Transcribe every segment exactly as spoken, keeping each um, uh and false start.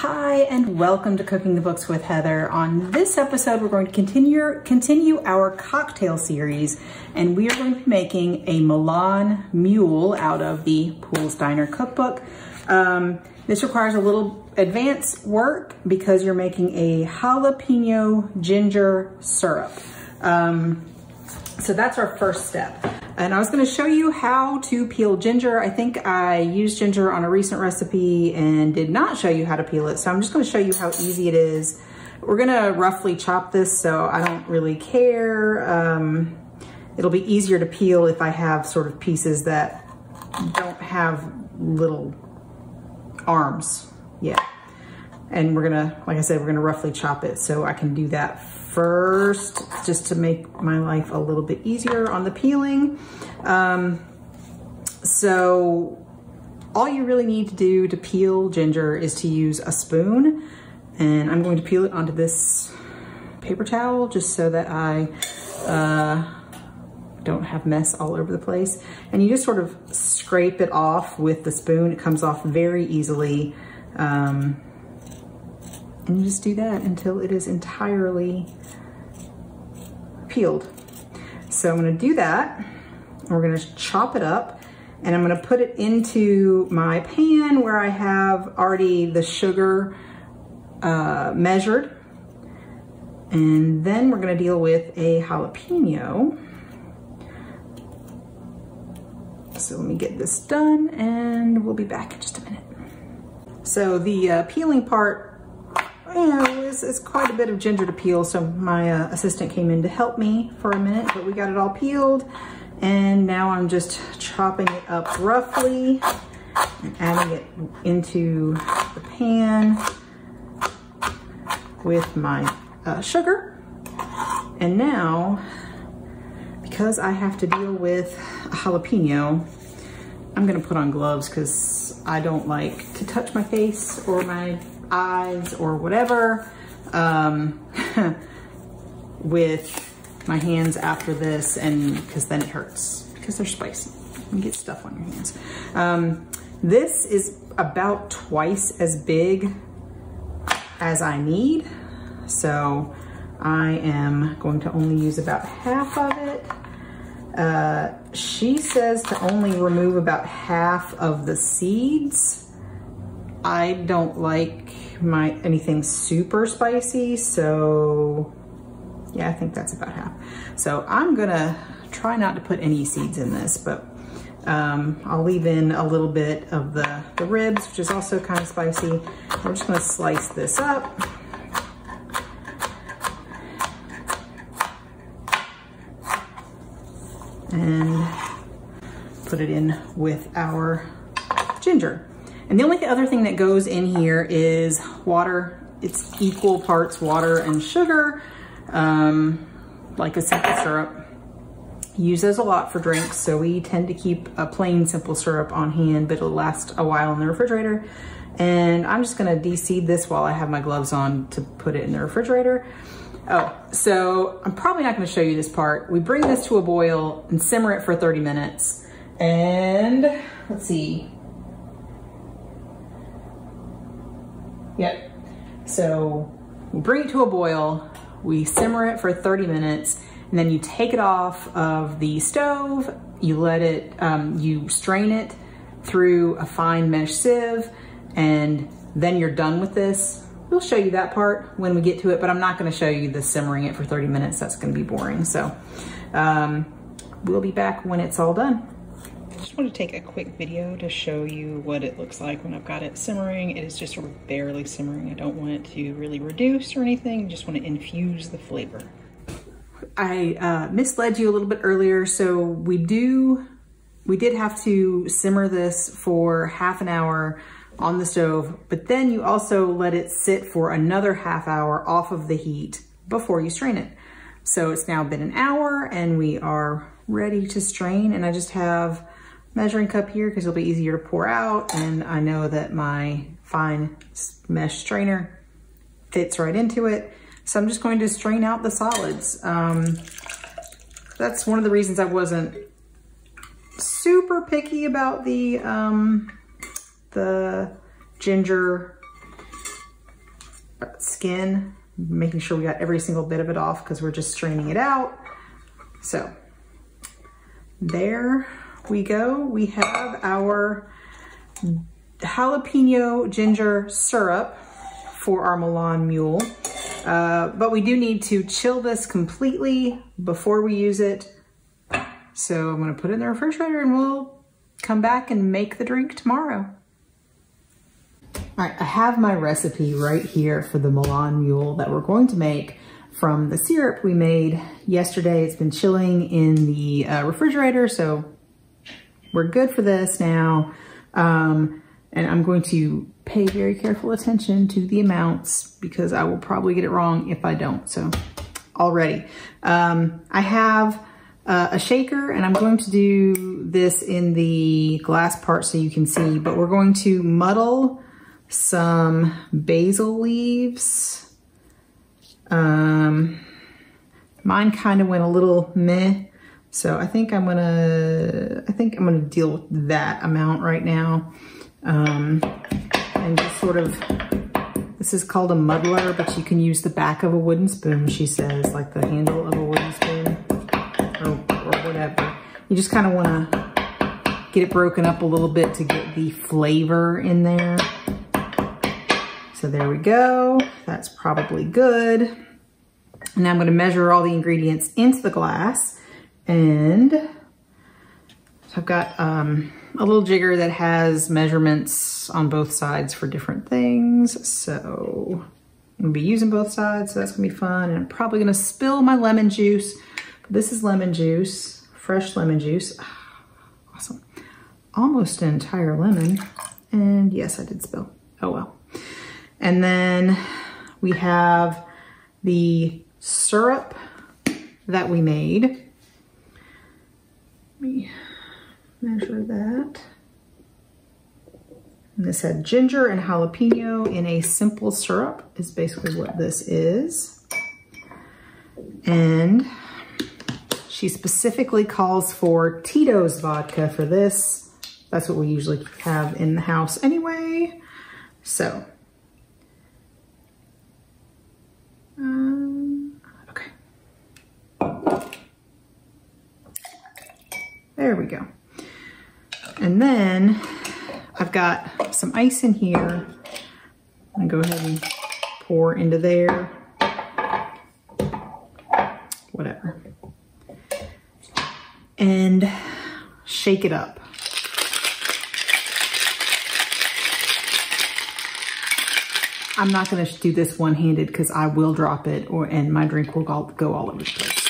Hi, and welcome to Cooking the Books with Heather. On this episode, we're going to continue, continue our cocktail series, and we are going to be making a Milan Mule out of the Poole's Diner cookbook. Um, this requires a little advanced work because you're making a jalapeno ginger syrup. Um, so that's our first step. And I was gonna show you how to peel ginger. I think I used ginger on a recent recipe and did not show you how to peel it. So I'm just gonna show you how easy it is. We're gonna roughly chop this, so I don't really care. Um, it'll be easier to peel if I have sort of pieces that don't have little arms yet. And we're gonna, like I said, we're gonna roughly chop it, so I can do that first, just to make my life a little bit easier on the peeling. Um, so all you really need to do to peel ginger is to use a spoon, and I'm going to peel it onto this paper towel just so that I uh, don't have mess all over the place. And you just sort of scrape it off with the spoon. It comes off very easily. Um, And you just do that until it is entirely peeled. So I'm gonna do that, and we're gonna chop it up, and I'm gonna put it into my pan where I have already the sugar uh, measured. And then we're gonna deal with a jalapeno. So let me get this done, and we'll be back in just a minute. So the uh, peeling part, you know, it's, it's quite a bit of ginger to peel, so my uh, assistant came in to help me for a minute, but we got it all peeled, and now I'm just chopping it up roughly and adding it into the pan with my uh, sugar. And now, because I have to deal with a jalapeno, I'm gonna put on gloves because I don't like to touch my face or my eyes or whatever um, with my hands after this, and because then it hurts because they're spicy. You can get stuff on your hands. Um, this is about twice as big as I need, so I am going to only use about half of it. Uh, she says to only remove about half of the seeds. I don't like my anything super spicy, so yeah, I think that's about half. So I'm gonna try not to put any seeds in this, but um, I'll leave in a little bit of the, the ribs, which is also kind of spicy. I'm just gonna slice this up. And put it in with our ginger. And the only other thing that goes in here is water. It's equal parts water and sugar, um, like a simple syrup. Use those a lot for drinks, so we tend to keep a plain simple syrup on hand, but it'll last a while in the refrigerator. And I'm just gonna de-seed this while I have my gloves on to put it in the refrigerator. Oh, so I'm probably not gonna show you this part. We bring this to a boil and simmer it for thirty minutes. And let's see. Yep, so we bring it to a boil, we simmer it for thirty minutes, and then you take it off of the stove, you let it, um, you strain it through a fine mesh sieve, and then you're done with this. We'll show you that part when we get to it, but I'm not gonna show you the simmering it for thirty minutes, that's gonna be boring. So um, we'll be back when it's all done. I just want to take a quick video to show you what it looks like when I've got it simmering. It is just sort of barely simmering. I don't want it to really reduce or anything. Just want to infuse the flavor. I uh, misled you a little bit earlier. So we do, we did have to simmer this for half an hour on the stove, but then you also let it sit for another half hour off of the heat before you strain it. So it's now been an hour and we are ready to strain, and I just have measuring cup here because it'll be easier to pour out, and I know that my fine mesh strainer fits right into it. So I'm just going to strain out the solids. Um, that's one of the reasons I wasn't super picky about the, um, the ginger skin, making sure we got every single bit of it off because we're just straining it out. So there we go. We have our jalapeno ginger syrup for our Milan Mule. Uh, but we do need to chill this completely before we use it. So I'm gonna put it in the refrigerator and we'll come back and make the drink tomorrow. All right, I have my recipe right here for the Milan Mule that we're going to make from the syrup we made yesterday. It's been chilling in the uh, refrigerator, so we're good for this now. Um, and I'm going to pay very careful attention to the amounts because I will probably get it wrong if I don't, so already. Um, I have Uh, a shaker, and I'm going to do this in the glass part so you can see, but we're going to muddle some basil leaves. Um, mine kind of went a little meh, so I think I'm gonna, I think I'm gonna deal with that amount right now. Um, and just sort of, this is called a muddler, but you can use the back of a wooden spoon, she says, like the handle of a wooden spoon. Whatever. You just kind of want to get it broken up a little bit to get the flavor in there. So there we go. That's probably good. Now I'm going to measure all the ingredients into the glass. And so I've got um, a little jigger that has measurements on both sides for different things. So I'm going to be using both sides. So that's going to be fun. And I'm probably going to spill my lemon juice. This is lemon juice, fresh lemon juice. Awesome. Almost an entire lemon. And yes, I did spill. Oh well. And then we have the syrup that we made. Let me measure that. And this had ginger and jalapeno in a simple syrup, is basically what this is. And she specifically calls for Tito's vodka for this. That's what we usually have in the house anyway. So, um, okay. There we go. And then I've got some ice in here. I'm gonna go ahead and pour into there. Whatever. And shake it up. I'm not gonna do this one-handed because I will drop it or and my drink will go, go all over the place.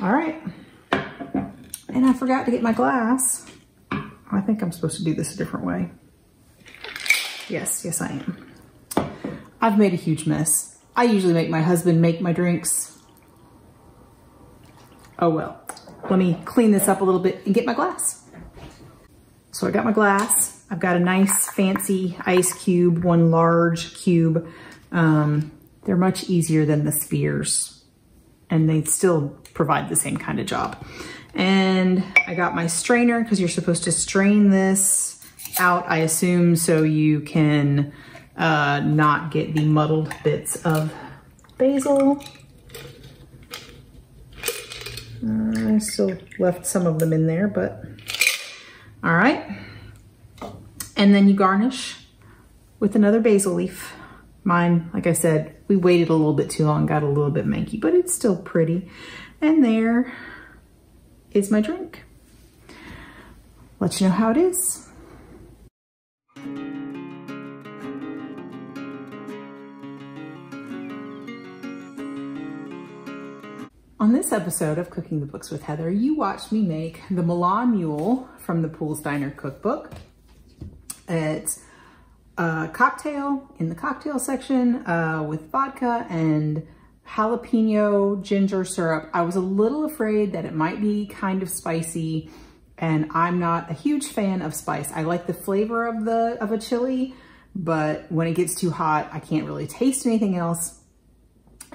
All right, and I forgot to get my glass. I think I'm supposed to do this a different way. Yes, yes I am. I've made a huge mess. I usually make my husband make my drinks. Oh well, let me clean this up a little bit and get my glass. So I got my glass. I've got a nice fancy ice cube, one large cube. Um, they're much easier than the spheres and they still provide the same kind of job. And I got my strainer because you're supposed to strain this out, I assume, so you can Uh, not get the muddled bits of basil. Uh, I still left some of them in there, but all right. And then you garnish with another basil leaf. Mine, like I said, we waited a little bit too long, got a little bit manky, but it's still pretty. And there is my drink. Let you know how it is. On this episode of Cooking the Books with Heather, you watched me make the Milan Mule from the Poole's Diner cookbook. It's a cocktail in the cocktail section uh, with vodka and jalapeno ginger syrup. I was a little afraid that it might be kind of spicy, and I'm not a huge fan of spice. I like the flavor of, the, of a chili, but when it gets too hot, I can't really taste anything else.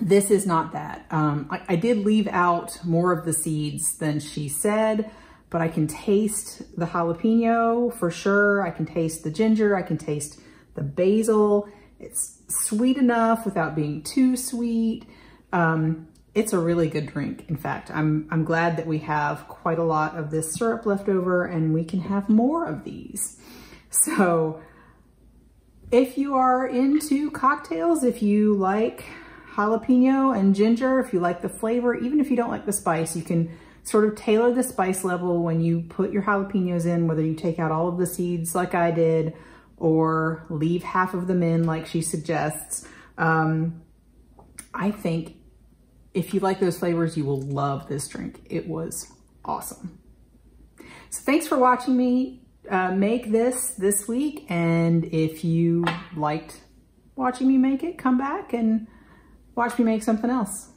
This is not that. Um, I, I did leave out more of the seeds than she said, but I can taste the jalapeno for sure. I can taste the ginger. I can taste the basil. It's sweet enough without being too sweet. Um, it's a really good drink. In fact, I'm, I'm glad that we have quite a lot of this syrup left over and we can have more of these. So if you are into cocktails, if you like jalapeno and ginger, if you like the flavor, even if you don't like the spice, you can sort of tailor the spice level when you put your jalapenos in, whether you take out all of the seeds like I did or leave half of them in like she suggests. Um, I think if you like those flavors, you will love this drink. It was awesome. So thanks for watching me uh, make this this week. And if you liked watching me make it, come back and watch me make something else.